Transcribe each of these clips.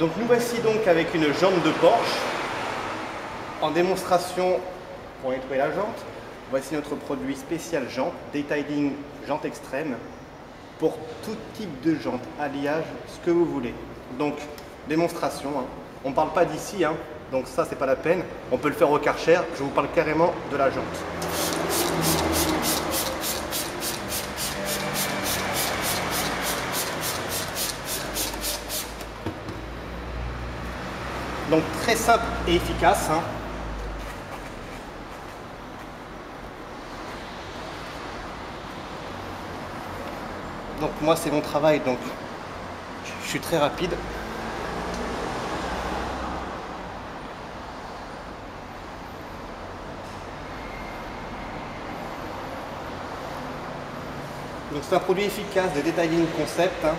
Donc nous voici donc avec une jante de Porsche en démonstration pour nettoyer la jante. Voici notre produit spécial jante, Detailing Jante Extrême, pour tout type de jante, alliage, ce que vous voulez. Donc démonstration, hein. On ne parle pas d'ici, hein, donc ça c'est pas la peine, on peut le faire au Karcher, je vous parle carrément de la jante. Donc très simple et efficace. Hein. Donc moi c'est mon travail, donc je suis très rapide. Donc c'est un produit efficace de Detailing-Concept. Hein.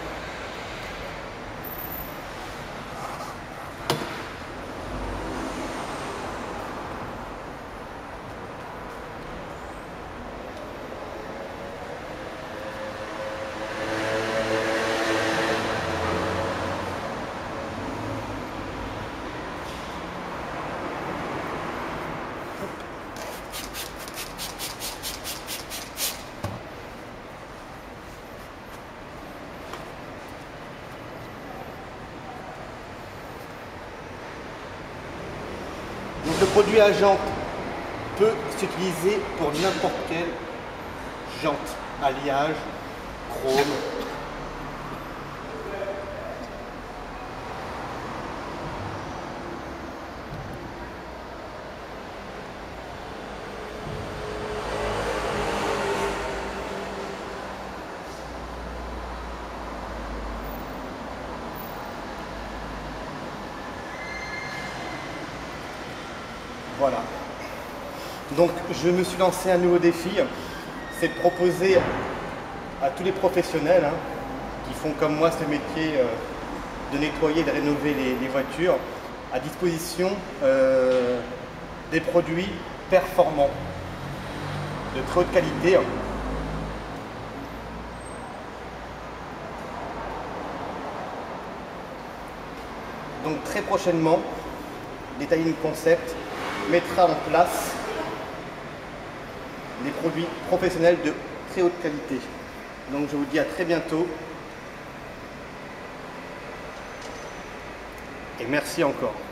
Donc le produit à jante peut s'utiliser pour n'importe quelle jante, alliage, chrome. Voilà, donc je me suis lancé un nouveau défi, c'est de proposer à tous les professionnels hein, qui font comme moi ce métier de nettoyer et de rénover les voitures, à disposition des produits performants, de très haute qualité. Hein. Donc très prochainement, Detailing-Concept mettra en place des produits professionnels de très haute qualité. Donc je vous dis à très bientôt et merci encore.